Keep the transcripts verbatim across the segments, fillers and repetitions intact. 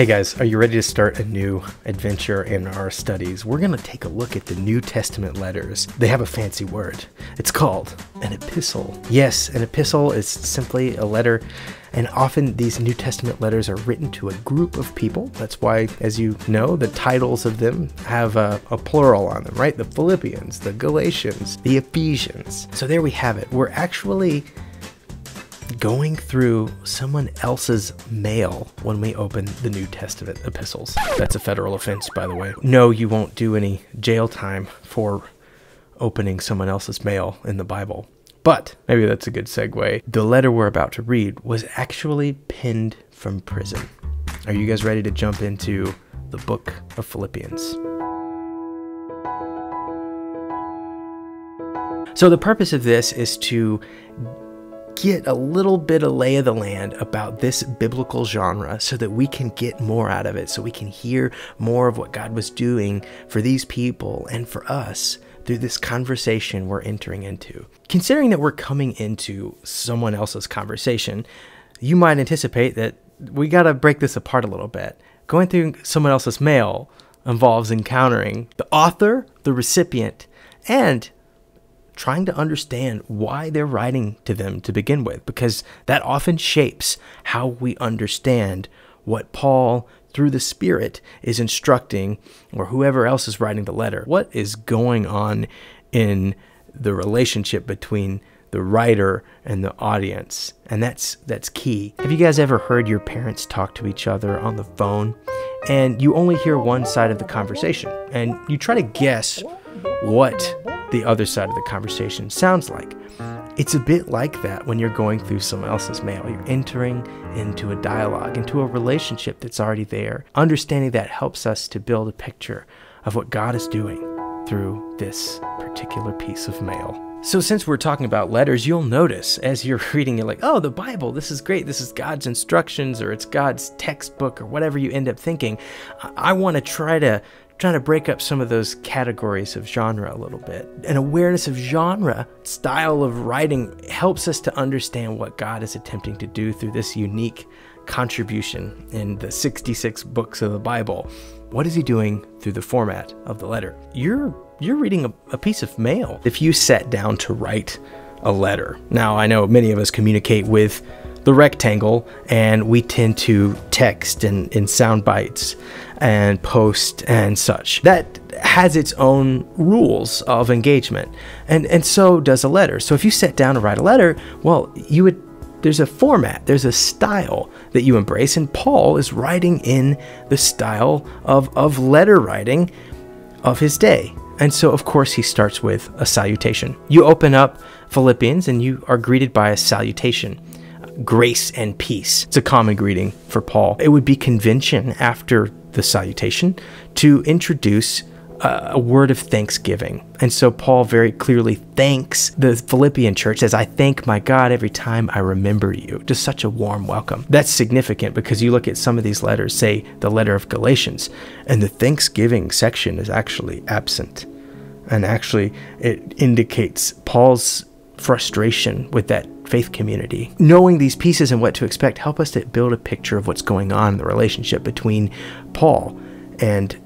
Hey guys, are you ready to start a new adventure in our studies? We're going to take a look at the New Testament letters. They have a fancy word. It's called an epistle. Yes, an epistle is simply a letter, and often these New Testament letters are written to a group of people. That's why, as you know, the titles of them have a, a plural on them, right? The Philippians, the Galatians, the Ephesians. So there we have it. We're actually going through someone else's mail when we open the New Testament epistles. That's a federal offense, by the way. No, you won't do any jail time for opening someone else's mail in the Bible. But maybe that's a good segue. The letter we're about to read was actually penned from prison. Are you guys ready to jump into the book of Philippians? So the purpose of this is to get a little bit of lay of the land about this biblical genre so that we can get more out of it, so we can hear more of what God was doing for these people and for us through this conversation we're entering into. Considering that we're coming into someone else's conversation, you might anticipate that we got to break this apart a little bit. Going through someone else's mail involves encountering the author, the recipient, and trying to understand why they're writing to them to begin with, because that often shapes how we understand what Paul, through the Spirit, is instructing, or whoever else is writing the letter. What is going on in the relationship between the writer and the audience? And that's that's key. Have you guys ever heard your parents talk to each other on the phone, and you only hear one side of the conversation, and you try to guess what the other side of the conversation sounds like? It's a bit like that when you're going through someone else's mail. You're entering into a dialogue, into a relationship that's already there. Understanding that helps us to build a picture of what God is doing through this particular piece of mail. So since we're talking about letters, you'll notice as you're reading it, like, oh, the Bible, this is great. This is God's instructions, or it's God's textbook, or whatever you end up thinking. I, I want to try to trying to break up some of those categories of genre a little bit. An awareness of genre, style of writing, helps us to understand what God is attempting to do through this unique contribution in the sixty-six books of the Bible. What is he doing through the format of the letter? You're you're reading a, a piece of mail. If you sat down to write a letter, now I know many of us communicate with the rectangle, and we tend to text and in sound bites and post and such. That has its own rules of engagement, and and so does a letter. So if you sit down to write a letter, well, you would there's a format, there's a style that you embrace, and Paul is writing in the style of of letter writing of his day. And so, of course, he starts with a salutation. You open up Philippians and you are greeted by a salutation. Grace and peace. It's a common greeting for Paul. It would be convention after the salutation to introduce a, a word of thanksgiving. And so Paul very clearly thanks the Philippian church, as I thank my God every time I remember you. Just such a warm welcome. That's significant because you look at some of these letters, say the letter of Galatians, and the thanksgiving section is actually absent. And actually it indicates Paul's frustration with that faith community. Knowing these pieces and what to expect help us to build a picture of what's going on in the relationship between Paul and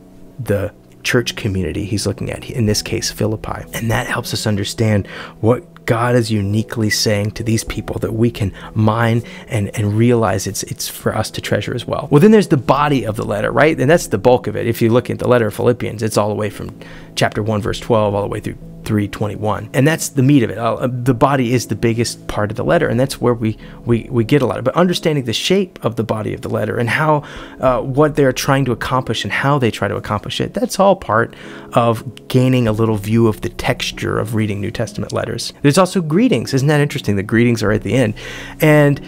the church community he's looking at, in this case Philippi. And that helps us understand what God is uniquely saying to these people that we can mine and and realize it's it's for us to treasure as well. Well, then there's the body of the letter, right? And that's the bulk of it. If you look at the letter of Philippians, it's all the way from chapter one verse twelve all the way through three twenty-one, and that's the meat of it. Uh, the body is the biggest part of the letter, and that's where we we we get a lot of. But understanding the shape of the body of the letter and how uh, what they're trying to accomplish and how they try to accomplish it, that's all part of gaining a little view of the texture of reading New Testament letters. There's also greetings. Isn't that interesting? The greetings are at the end, and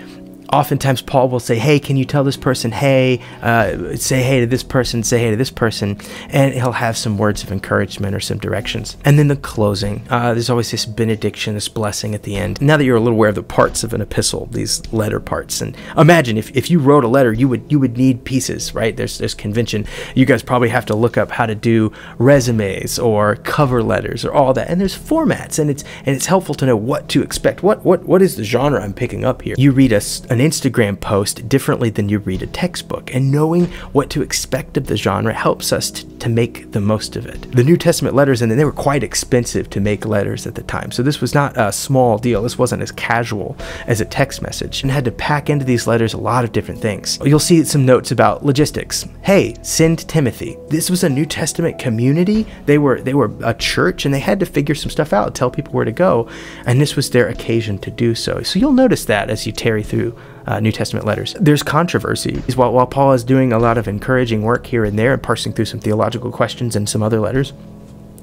oftentimes Paul will say, hey, can you tell this person, hey, uh, say hey to this person, say hey to this person, and he'll have some words of encouragement or some directions. And then the closing, uh, there's always this benediction, this blessing at the end. Now that you're a little aware of the parts of an epistle, these letter parts, and imagine if, if you wrote a letter, you would you would need pieces, right? There's, there's convention. You guys probably have to look up how to do resumes or cover letters or all that, and there's formats, and it's and it's helpful to know what to expect. What what what is the genre I'm picking up here? You read a, a an Instagram post differently than you read a textbook, and knowing what to expect of the genre helps us to, to make the most of it. The New Testament letters, and they were quite expensive to make letters at the time, so this was not a small deal. This wasn't as casual as a text message, and had to pack into these letters a lot of different things. You'll see some notes about logistics. Hey, send Timothy. This was a New Testament community. They were, they were a church, and they had to figure some stuff out, tell people where to go, and this was their occasion to do so. So you'll notice that as you tarry through Uh, New Testament letters. There's controversy. While, while Paul is doing a lot of encouraging work here and there and parsing through some theological questions and some other letters,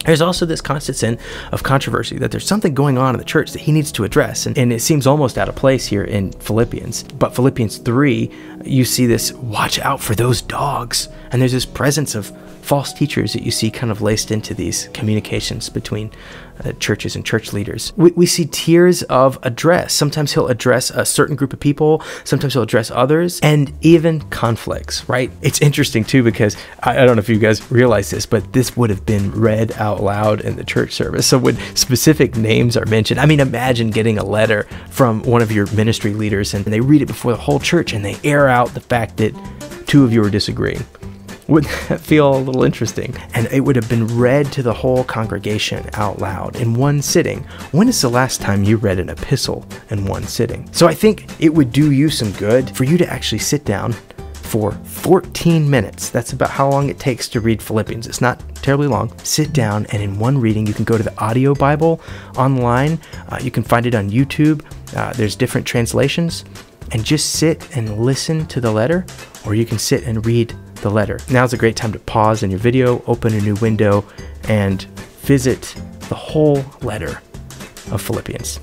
there's also this constant sin of controversy, that there's something going on in the church that he needs to address, and, and it seems almost out of place here in Philippians. But Philippians three, you see this, watch out for those dogs, and there's this presence of false teachers that you see kind of laced into these communications between uh, churches and church leaders. We, we see tiers of address. Sometimes he'll address a certain group of people, sometimes he'll address others, and even conflicts, right? It's interesting too, because I, I don't know if you guys realize this, but this would have been read out loud in the church service. So when specific names are mentioned, I mean, imagine getting a letter from one of your ministry leaders and they read it before the whole church and they air out the fact that two of you are disagreeing. Wouldn't that feel a little interesting? And it would have been read to the whole congregation out loud in one sitting. When is the last time you read an epistle in one sitting? So I think it would do you some good for you to actually sit down for fourteen minutes. That's about how long it takes to read Philippians. It's not terribly long. Sit down, and in one reading, you can go to the audio Bible online. Uh, you can find it on YouTube. Uh, there's different translations. And just sit and listen to the letter, or you can sit and read the letter. Now's a great time to pause in your video, open a new window, and visit the whole letter of Philippians.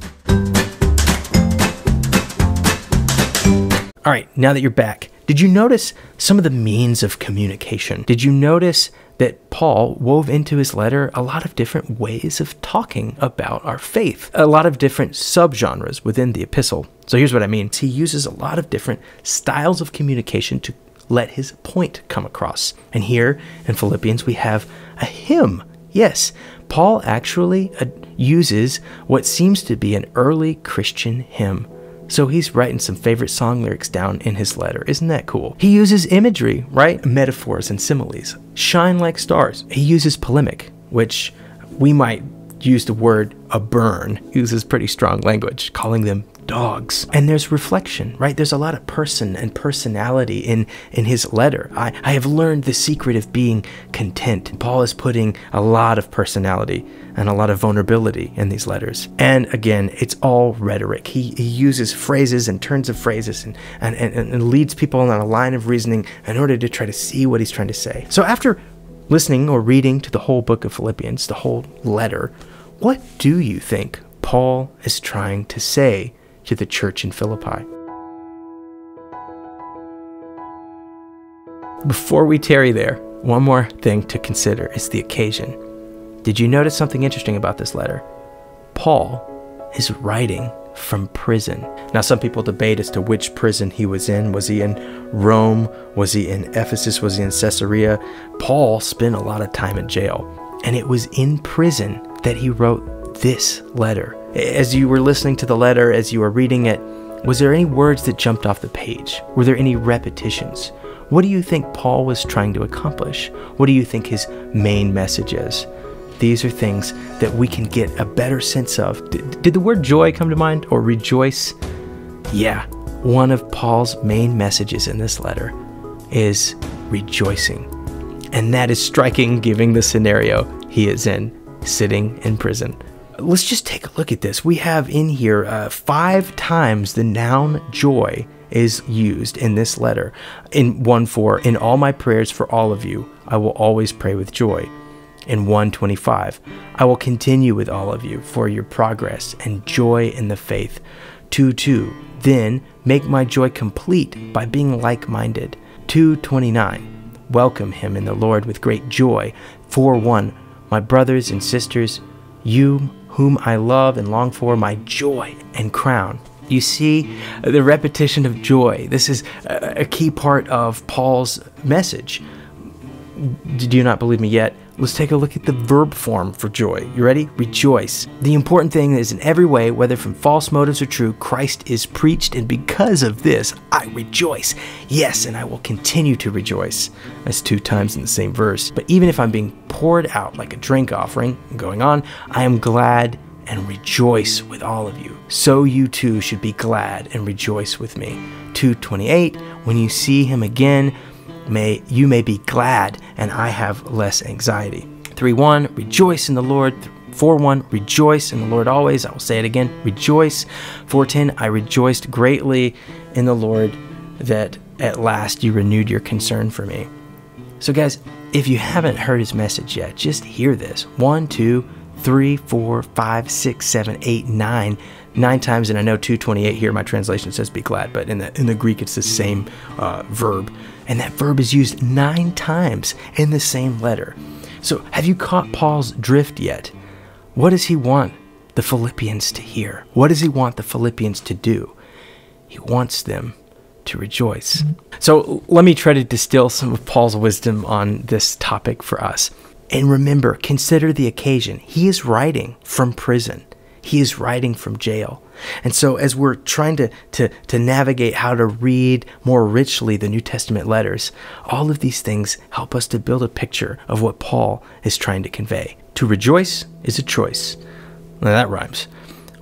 All right, now that you're back, did you notice some of the means of communication? Did you notice that Paul wove into his letter a lot of different ways of talking about our faith, a lot of different subgenres within the epistle? So here's what I mean. He uses a lot of different styles of communication to let his point come across. And here in Philippians, we have a hymn. Yes, Paul actually uses what seems to be an early Christian hymn. So he's writing some favorite song lyrics down in his letter. Isn't that cool? He uses imagery, right? Metaphors and similes. Shine like stars. He uses polemic, which we might use the word a burn. He uses pretty strong language, calling them dogs. And there's reflection, right? There's a lot of person and personality in, in his letter. I, I have learned the secret of being content. Paul is putting a lot of personality and a lot of vulnerability in these letters. And again, it's all rhetoric. He, he uses phrases and turns of phrases and, and, and, and leads people on a line of reasoning in order to try to see what he's trying to say. So after listening or reading to the whole book of Philippians, the whole letter, what do you think Paul is trying to say to the church in Philippi? Before we tarry there, one more thing to consider is the occasion. Did you notice something interesting about this letter? Paul is writing from prison. Now, some people debate as to which prison he was in. Was he in Rome? Was he in Ephesus? Was he in Caesarea? Paul spent a lot of time in jail, and it was in prison that he wrote this letter. As you were listening to the letter, as you were reading it, was there any words that jumped off the page? Were there any repetitions? What do you think Paul was trying to accomplish? What do you think his main message is? These are things that we can get a better sense of. Did, did the word joy come to mind, or rejoice? Yeah, one of Paul's main messages in this letter is rejoicing. And that is striking given the scenario he is in, sitting in prison. Let's just take a look at this. We have in here uh, five times the noun joy is used in this letter. In one four, in all my prayers for all of you, I will always pray with joy. In one twenty-five, I will continue with all of you for your progress and joy in the faith. two two, then make my joy complete by being like-minded. two twenty-nine, welcome him in the Lord with great joy. four one, my brothers and sisters, you whom I love and long for, my joy and crown. You see the repetition of joy. This is a key part of Paul's message. do you not believe me yet? Let's take a look at the verb form for joy. You ready? Rejoice. The important thing is, in every way, whether from false motives or true, Christ is preached, and because of this, I rejoice. Yes, and I will continue to rejoice. That's two times in the same verse. But even if I'm being poured out like a drink offering, going on, I am glad and rejoice with all of you. So you too should be glad and rejoice with me. two twenty-eight, when you see him again, May you may be glad, and I have less anxiety. three one, rejoice in the Lord. four one, rejoice in the Lord always. I will say it again, rejoice. four ten, I rejoiced greatly in the Lord that at last you renewed your concern for me. So guys, if you haven't heard his message yet, just hear this. one, two, three, four, five, six, seven, eight, nine. Nine times, and I know two twenty-eight here, my translation says be glad, but in the, in the Greek it's the same uh, verb. And that verb is used nine times in the same letter. So have you caught Paul's drift yet? What does he want the Philippians to hear? What does he want the Philippians to do? He wants them to rejoice. So let me try to distill some of Paul's wisdom on this topic for us. And remember, consider the occasion. He is writing from prison. He is writing from jail. And so as we're trying to, to, to navigate how to read more richly the New Testament letters, all of these things help us to build a picture of what Paul is trying to convey. To rejoice is a choice. Now that rhymes.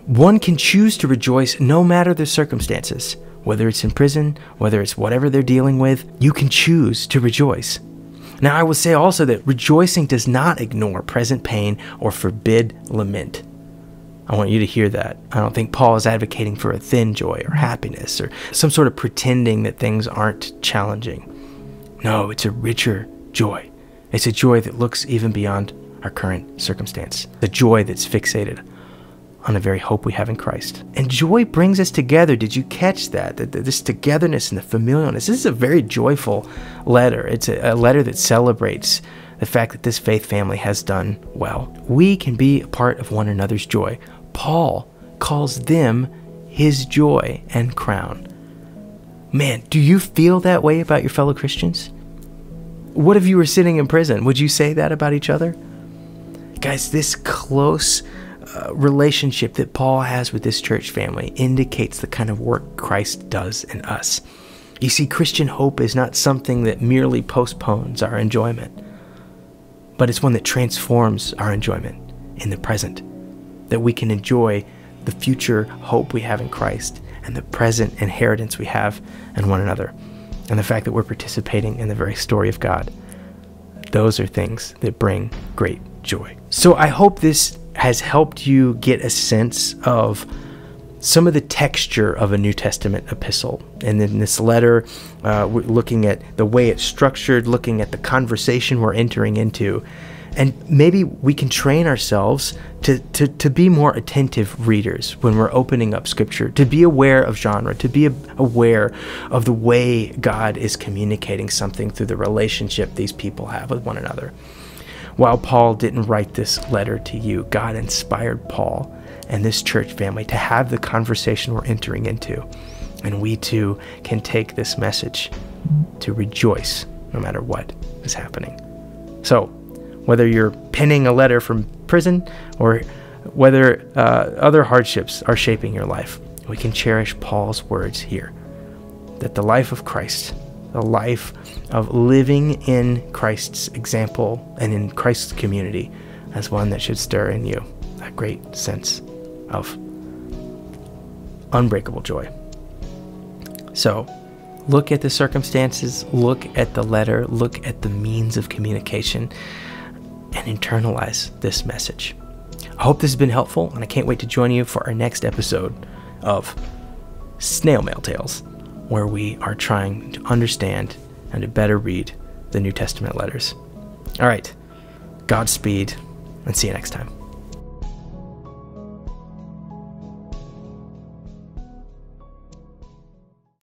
One can choose to rejoice no matter their circumstances, whether it's in prison, whether it's whatever they're dealing with, you can choose to rejoice. Now I will say also that rejoicing does not ignore present pain or forbid lament. I want you to hear that. I don't think Paul is advocating for a thin joy or happiness or some sort of pretending that things aren't challenging. No, it's a richer joy. It's a joy that looks even beyond our current circumstance. The joy that's fixated on the very hope we have in Christ. And joy brings us together. Did you catch that? This togetherness and the familialness. This is a very joyful letter. It's a letter that celebrates the fact that this faith family has done well. We can be a part of one another's joy. Paul calls them his joy and crown. Man, do you feel that way about your fellow Christians? What if you were sitting in prison? Would you say that about each other? Guys, this close uh, relationship that Paul has with this church family indicates the kind of work Christ does in us. You see, Christian hope is not something that merely postpones our enjoyment, but it's one that transforms our enjoyment in the present, that we can enjoy the future hope we have in Christ and the present inheritance we have in one another, and the fact that we're participating in the very story of God. Those are things that bring great joy. So I hope this has helped you get a sense of some of the texture of a New Testament epistle. And in this letter, uh, we're looking at the way it's structured, looking at the conversation we're entering into. And maybe we can train ourselves to, to, to be more attentive readers when we're opening up Scripture, to be aware of genre, to be aware of the way God is communicating something through the relationship these people have with one another. While Paul didn't write this letter to you, God inspired Paul and this church family to have the conversation we're entering into. And we too can take this message to rejoice no matter what is happening. So whether you're penning a letter from prison or whether uh, other hardships are shaping your life, we can cherish Paul's words here, that the life of Christ, the life of living in Christ's example and in Christ's community, is one that should stir in you a great sense of unbreakable joy. So look at the circumstances, look at the letter, look at the means of communication, and internalize this message. I hope this has been helpful, and I can't wait to join you for our next episode of Snail Mail Tales, where we are trying to understand and to better read the New Testament letters. All right, Godspeed, and see you next time.